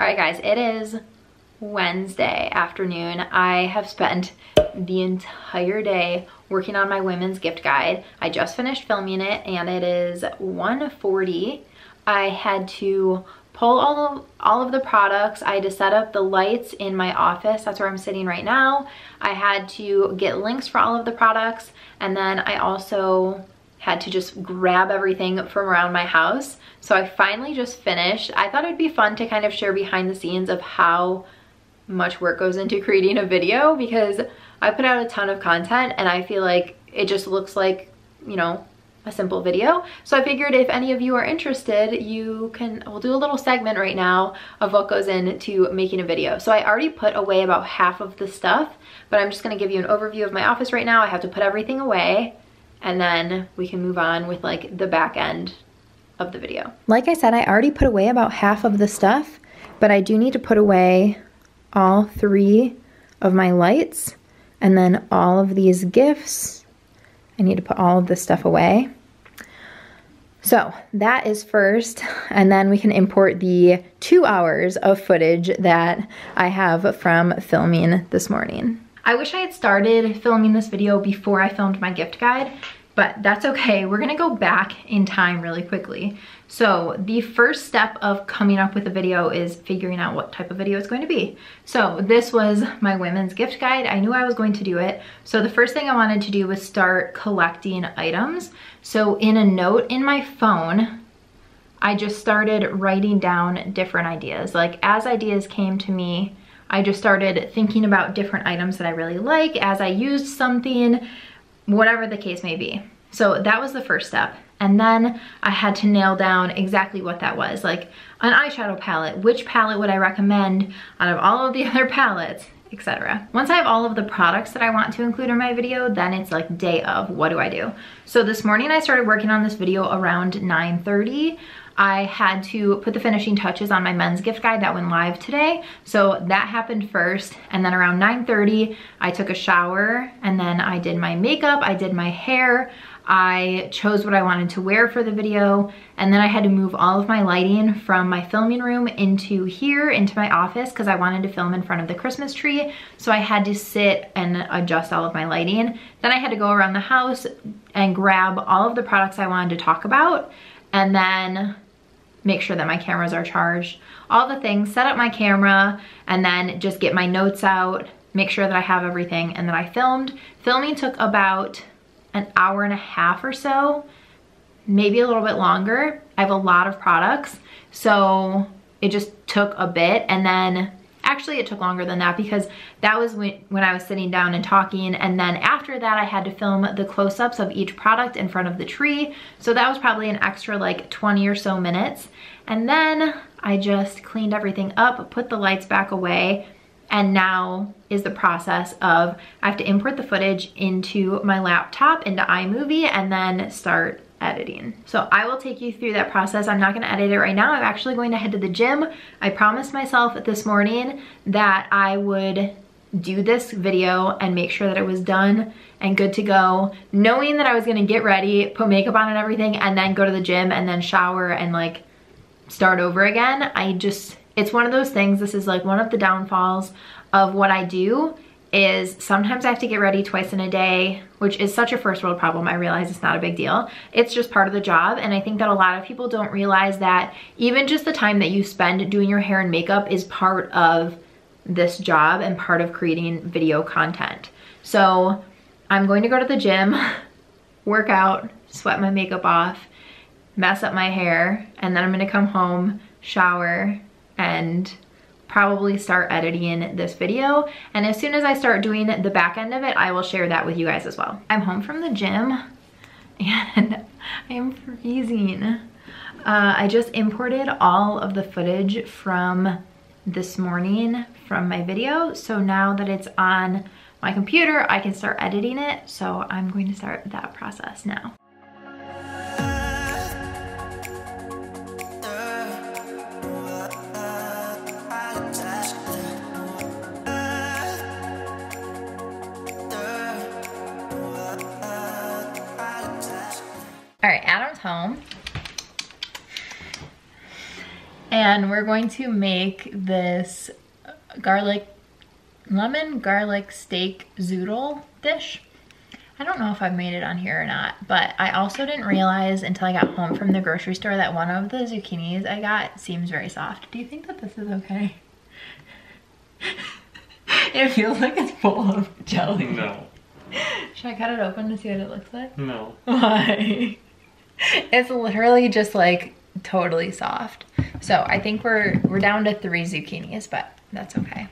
All right guys, it is Wednesday afternoon. I have spent the entire day working on my women's gift guide. I just finished filming it and it is 1:40. I had to pull all of the products. I had to set up the lights in my office. That's where I'm sitting right now. I had to get links for all of the products, and then I also had to just grab everything from around my house. So I finally just finished. I thought it'd be fun to kind of share behind the scenes of how much work goes into creating a video, because I put out a ton of content and I feel like it just looks like, you know, a simple video. So I figured if any of you are interested, we'll do a little segment right now of what goes into making a video. So I already put away about half of the stuff, but I'm just gonna give you an overview of my office right now. I have to put everything away, and then we can move on with like the back end of the video. Like I said, I already put away about half of the stuff, but I do need to put away all three of my lights and then all of these gifts. I need to put all of this stuff away. So that is first, and then we can import the 2 hours of footage that I have from filming this morning. I wish I had started filming this video before I filmed my gift guide, but that's okay. We're gonna go back in time really quickly. So the first step of coming up with a video is figuring out what type of video it's going to be. So this was my women's gift guide. I knew I was going to do it. So the first thing I wanted to do was start collecting items. So in a note in my phone, I just started writing down different ideas. Like as ideas came to me, I just started thinking about different items that I really like as I used something, whatever the case may be. So that was the first step. And then I had to nail down exactly what that was, like an eyeshadow palette, which palette would I recommend out of all of the other palettes, etc. Once I have all of the products that I want to include in my video, then it's like day of, what do I do? So this morning I started working on this video around 9:30. I had to put the finishing touches on my men's gift guide that went live today. So that happened first. And then around 9:30, I took a shower and then I did my makeup, I did my hair, I chose what I wanted to wear for the video. And then I had to move all of my lighting from my filming room into here, into my office, because I wanted to film in front of the Christmas tree. So I had to sit and adjust all of my lighting. Then I had to go around the house and grab all of the products I wanted to talk about. And then make sure that my cameras are charged, all the things, set up my camera, and then just get my notes out, make sure that I have everything, and then I filmed. Filming took about an hour and a half or so, maybe a little bit longer. I have a lot of products, so it just took a bit, and then actually it took longer than that because that was when I was sitting down and talking, and then after that I had to film the close-ups of each product in front of the tree. So that was probably an extra like 20 or so minutes. And then I just cleaned everything up, put the lights back away, and now is the process of I have to import the footage into my laptop, into iMovie, and then start editing. So I will take you through that process. I'm not gonna edit it right now. I'm actually going to head to the gym. I promised myself this morning that I would do this video and make sure that it was done and good to go, knowing that I was gonna get ready, put makeup on and everything, and then go to the gym and then shower and like start over again. It's one of those things. This is like one of the downfalls of what I do is sometimes I have to get ready twice in a day, which is such a first world problem. I realize it's not a big deal. It's just part of the job. And I think that a lot of people don't realize that even just the time that you spend doing your hair and makeup is part of this job and part of creating video content. So I'm going to go to the gym, work out, sweat my makeup off, mess up my hair, and then I'm gonna come home, shower, and probably start editing this video. And as soon as I start doing the back end of it, I will share that with you guys as well. I'm home from the gym and I am freezing. I just imported all of the footage from this morning from my video. So now that it's on my computer, I can start editing it. So I'm going to start that process now. All right, Adam's home, And we're going to make this lemon garlic steak zoodle dish. I don't know if I've made it on here or not, but I also didn't realize until I got home from the grocery store that one of the zucchinis I got seems very soft. Do you think that this is okay? It feels like it's full of jelly. No. Should I cut it open to see what it looks like? No. Why? It's literally just like totally soft. So I think we're down to 3 zucchinis, but that's okay,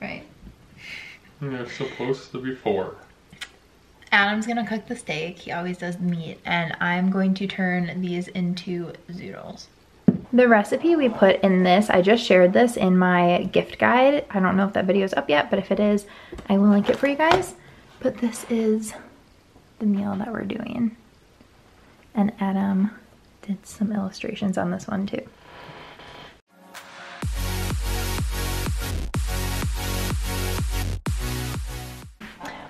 right? There's supposed to be 4. Adam's gonna cook the steak. He always does meat, and I'm going to turn these into zoodles. The recipe we put in this, I just shared this in my gift guide. I don't know if that video is up yet, but if it is, I will link it for you guys. But this is the meal that we're doing. And Adam did some illustrations on this one too.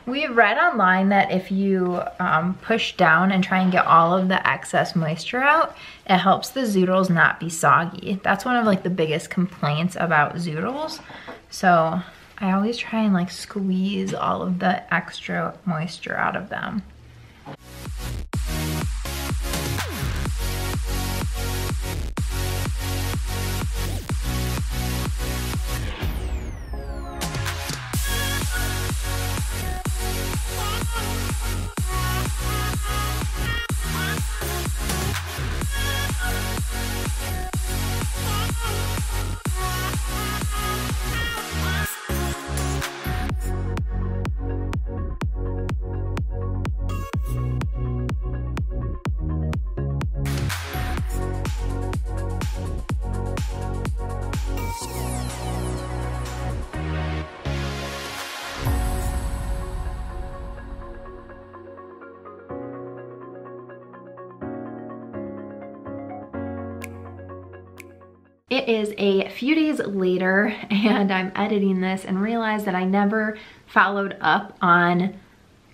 We've read online that if you push down and try and get all of the excess moisture out, it helps the zoodles not be soggy. That's one of like the biggest complaints about zoodles. So I always try and like squeeze all of the extra moisture out of them. It is a few days later and I'm editing this and realized that I never followed up on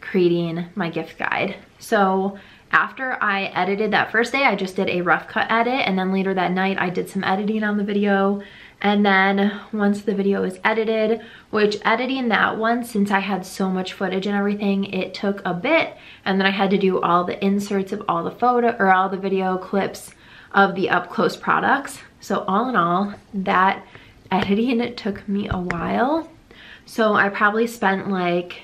creating my gift guide. So after I edited that first day, I just did a rough cut edit, and then later that night I did some editing on the video. And then once the video was edited, which editing that one, since I had so much footage and everything, it took a bit, and then I had to do all the inserts of all the photo or all the video clips of the up close products. So all in all, that editing, it took me a while. So I probably spent like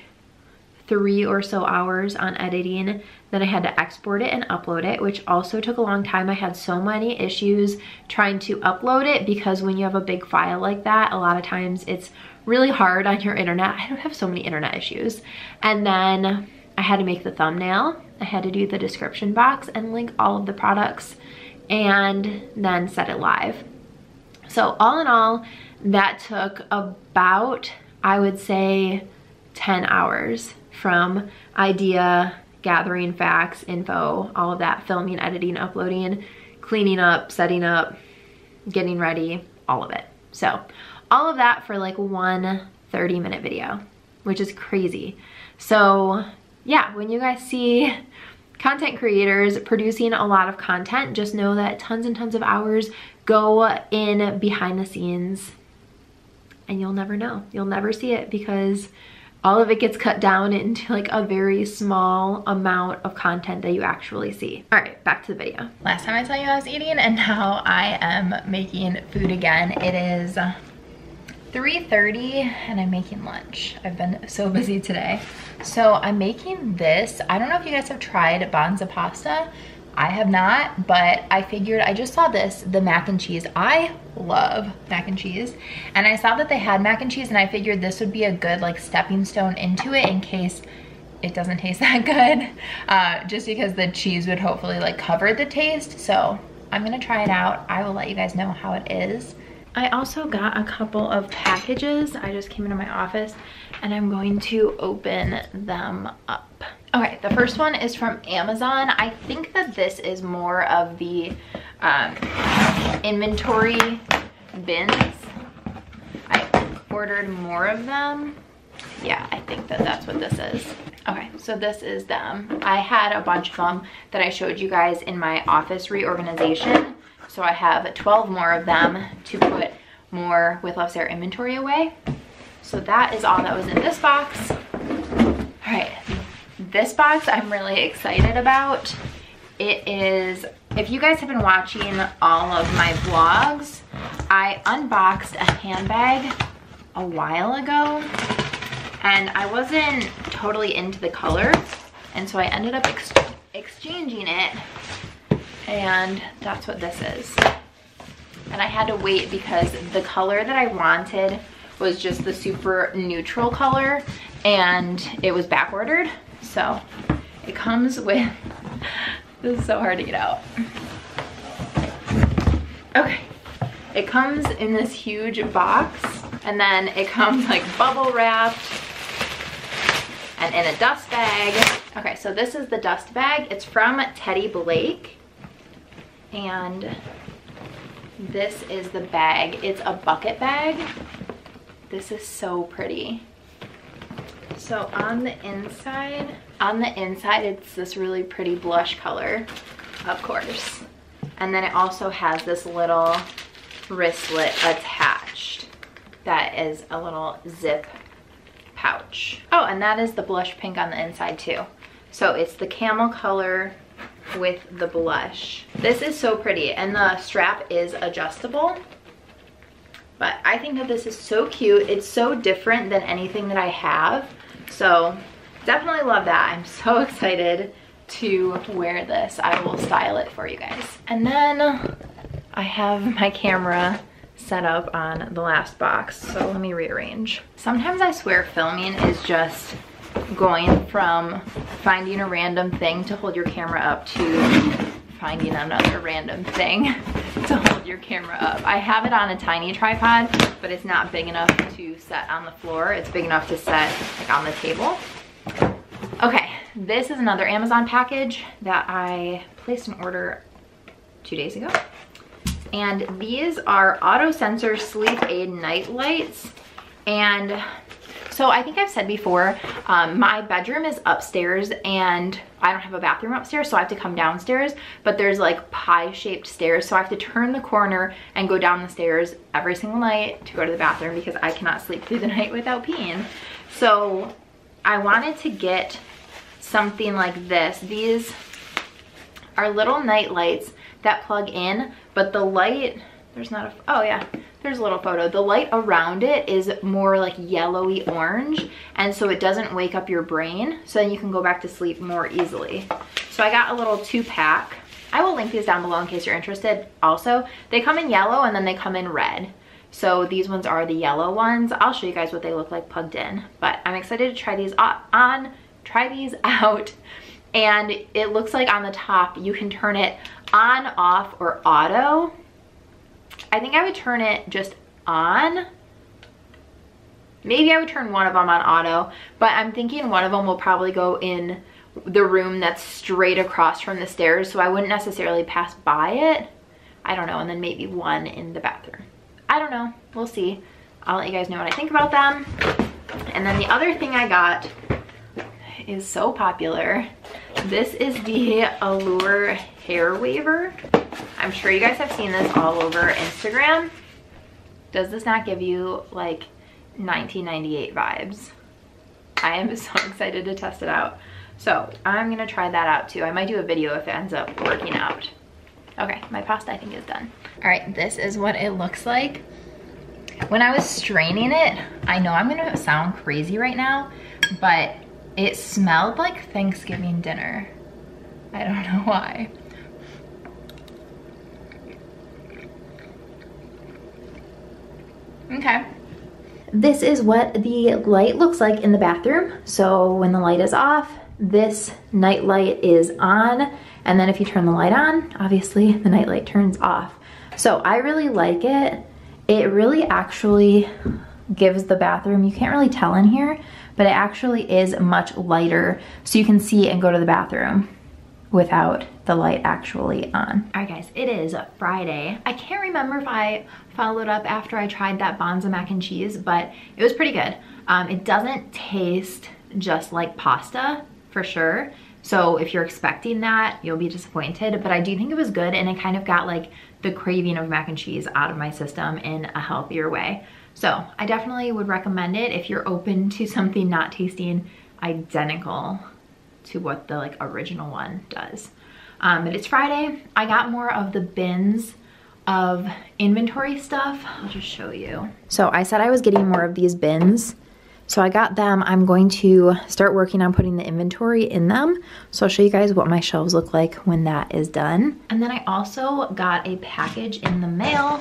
3 or so hours on editing. Then I had to export it and upload it, which also took a long time. I had so many issues trying to upload it because when you have a big file like that, a lot of times it's really hard on your internet. I don't have so many internet issues. And then I had to make the thumbnail. I had to do the description box and link all of the products, and then set it live. So all in all, that took about, I would say, 10 hours from idea, gathering facts, info, all of that, filming, editing, uploading, cleaning up, setting up, getting ready, all of it. So all of that for like one 30-minute video, which is crazy. So yeah, when you guys see content creators producing a lot of content, just know that tons and tons of hours go in behind the scenes, and you'll never know. You'll never see it because all of it gets cut down into like a very small amount of content that you actually see. All right, back to the video. Last time I told you I was eating, and now I am making food again. It is 3:30 and I'm making lunch. I've been so busy today. So I'm making this. I don't know if you guys have tried Banza pasta. I have not, but I figured, I just saw this, the mac and cheese. I love mac and cheese. And I saw that they had mac and cheese, and I figured this would be a good like stepping stone into it in case it doesn't taste that good. Just because the cheese would hopefully like cover the taste. So I'm gonna try it out. I will let you guys know how it is. I also got a couple of packages. I just came into my office and I'm going to open them up. Okay, the first one is from Amazon. I think that this is more of the inventory bins. I ordered more of them. Yeah, I think that that's what this is. Okay, so this is them. I had a bunch of them that I showed you guys in my office reorganization. So I have 12 more of them to put more With Love's Hair inventory away. So that is all that was in this box. All right, this box I'm really excited about. It is, if you guys have been watching all of my vlogs, I unboxed a handbag a while ago and I wasn't totally into the color, and so I ended up exchanging it, and that's what this is. And I had to wait because the color that I wanted was just the super neutral color and it was back ordered. So it comes with, this is so hard to get out. Okay, it comes in this huge box, and then it comes like bubble wrapped and in a dust bag. Okay, so this is the dust bag. It's from Teddy Blake, and this is the bag. It's a bucket bag. This is so pretty. So on the inside it's this really pretty blush color, of course, and then it also has this little wristlet attached that is a little zip pouch. Oh, and that is the blush pink on the inside too. So it's the camel color with the blush. This is so pretty, and the strap is adjustable. But I think that this is so cute. It's so different than anything that I have. So definitely love that. I'm so excited to wear this. I will style it for you guys. And then I have my camera set up on the last box. So let me rearrange. Sometimes I swear filming is just going from finding a random thing to hold your camera up to finding another random thing to hold your camera up. I have it on a tiny tripod, but it's not big enough to set on the floor. It's big enough to set like on the table. Okay, this is another Amazon package that I placed an order 2 days ago. And these are Auto Sensor Sleep Aid Night Lights. And so I think I've said before, my bedroom is upstairs and I don't have a bathroom upstairs, so I have to come downstairs, but there's like pie-shaped stairs, so I have to turn the corner and go down the stairs every single night to go to the bathroom because I cannot sleep through the night without peeing. So I wanted to get something like this. These are little night lights that plug in, but the light, there's not a, oh yeah, there's a little photo. The light around it is more like yellowy orange, and so it doesn't wake up your brain, so then you can go back to sleep more easily. So I got a little 2-pack. I will link these down below in case you're interested. Also, they come in yellow and then they come in red. So these ones are the yellow ones. I'll show you guys what they look like plugged in, but I'm excited to try these out. And it looks like on the top, you can turn it on, off, or auto. I think I would turn it just on. Maybe I would turn one of them on auto, but I'm thinking one of them will probably go in the room that's straight across from the stairs, so I wouldn't necessarily pass by it. I don't know, and then maybe one in the bathroom. I don't know, we'll see. I'll let you guys know what I think about them. And then the other thing I got is so popular. This is the Allure Hair Waver. I'm sure you guys have seen this all over Instagram. Does this not give you like 1998 vibes? I am so excited to test it out. So I'm gonna try that out too. I might do a video if it ends up working out. Okay, my pasta I think is done. All right, this is what it looks like. When I was straining it, I know I'm gonna sound crazy right now, but it smelled like Thanksgiving dinner. I don't know why. Okay. This is what the light looks like in the bathroom. So when the light is off, this night light is on. And then if you turn the light on, obviously the night light turns off. So I really like it. It really actually gives the bathroom, you can't really tell in here, but it actually is much lighter. So you can see and go to the bathroom without the light actually on. All right guys, it is Friday. I can't remember if I followed up after I tried that Banza mac and cheese, but it was pretty good. It doesn't taste just like pasta for sure, So if you're expecting that, you'll be disappointed, but I do think it was good, and it kind of got like the craving of mac and cheese out of my system in a healthier way. So I definitely would recommend it if you're open to something not tasting identical to what the like original one does. But it's Friday. I got more of the bins of inventory stuff. I'll just show you. So I said I was getting more of these bins. So I got them. I'm going to start working on putting the inventory in them. So I'll show you guys what my shelves look like when that is done. And then I also got a package in the mail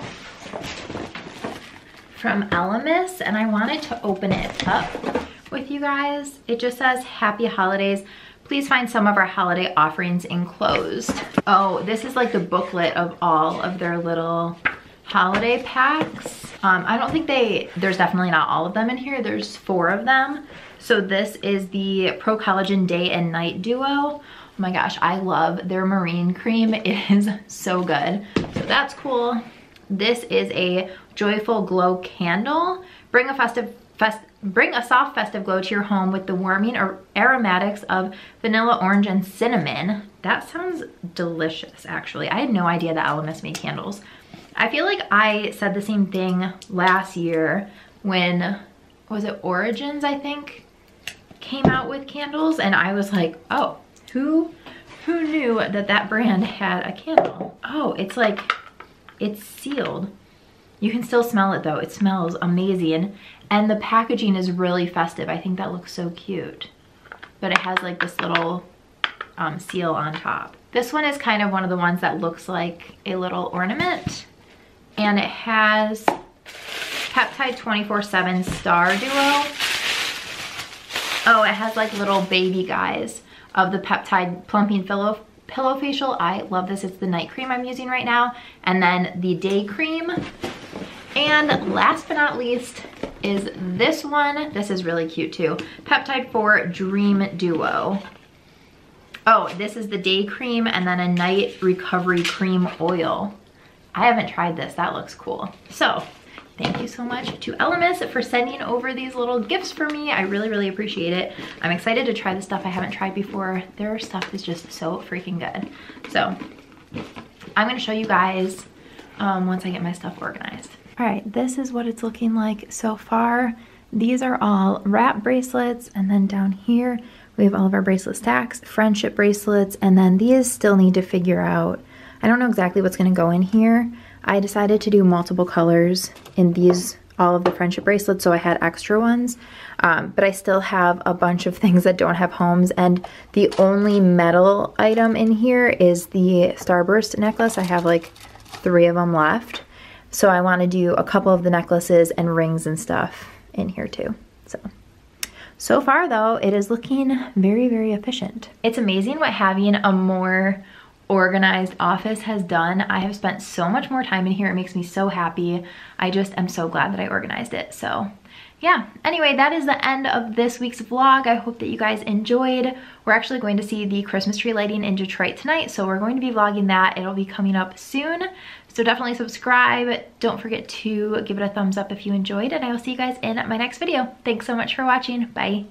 from Elemis, and I wanted to open it up with you guys. It just says, "Happy Holidays. Please find some of our holiday offerings enclosed." Oh, this is like the booklet of all of their little holiday packs. I don't think there's definitely not all of them in here. There's 4 of them. So this is the Pro Collagen Day and Night Duo. Oh my gosh, I love their marine cream. It is so good. So that's cool. This is a Joyful Glow Candle. Bring a soft festive glow to your home with the warming aromatics of vanilla, orange, and cinnamon. That sounds delicious, actually. I had no idea that Elemis made candles. I feel like I said the same thing last year when, was it Origins, I think, came out with candles, and I was like, oh, who knew that that brand had a candle? Oh, it's like, it's sealed. You can still smell it though. It smells amazing, and the packaging is really festive. I think that looks so cute, but it has like this little seal on top. This one is kind of one of the ones that looks like a little ornament, and it has Peptide 24/7 Star Duo. Oh, it has like little baby guys of the Peptide Plumping Pillow Facial. I love this. It's the night cream I'm using right now, and then the day cream. And last but not least is this one. This is really cute too. Peptide 4 Dream Duo. Oh, this is the day cream and then a night recovery cream oil. I haven't tried this. That looks cool. So thank you so much to Elemis for sending over these little gifts for me. I really, really appreciate it. I'm excited to try the stuff I haven't tried before. Their stuff is just so freaking good. So I'm going to show you guys once I get my stuff organized. All right, this is what it's looking like so far. These are all wrap bracelets, and then down here we have all of our bracelet stacks, friendship bracelets, and then these still need to figure out. I don't know exactly what's going to go in here. I decided to do multiple colors in these, all of the friendship bracelets, so I had extra ones, but I still have a bunch of things that don't have homes, and the only metal item in here is the Starburst necklace. I have like 3 of them left, so I want to do a couple of the necklaces and rings and stuff in here too. So far though, it is looking very, very efficient. It's amazing what having a more organized office has done. I have spent so much more time in here. It makes me so happy. I just am so glad that I organized it. So yeah, anyway, that is the end of this week's vlog. I hope that you guys enjoyed. We're actually going to see the Christmas tree lighting in Detroit tonight, so we're going to be vlogging that. It'll be coming up soon. So definitely subscribe. Don't forget to give it a thumbs up if you enjoyed, and I will see you guys in my next video. Thanks so much for watching. Bye.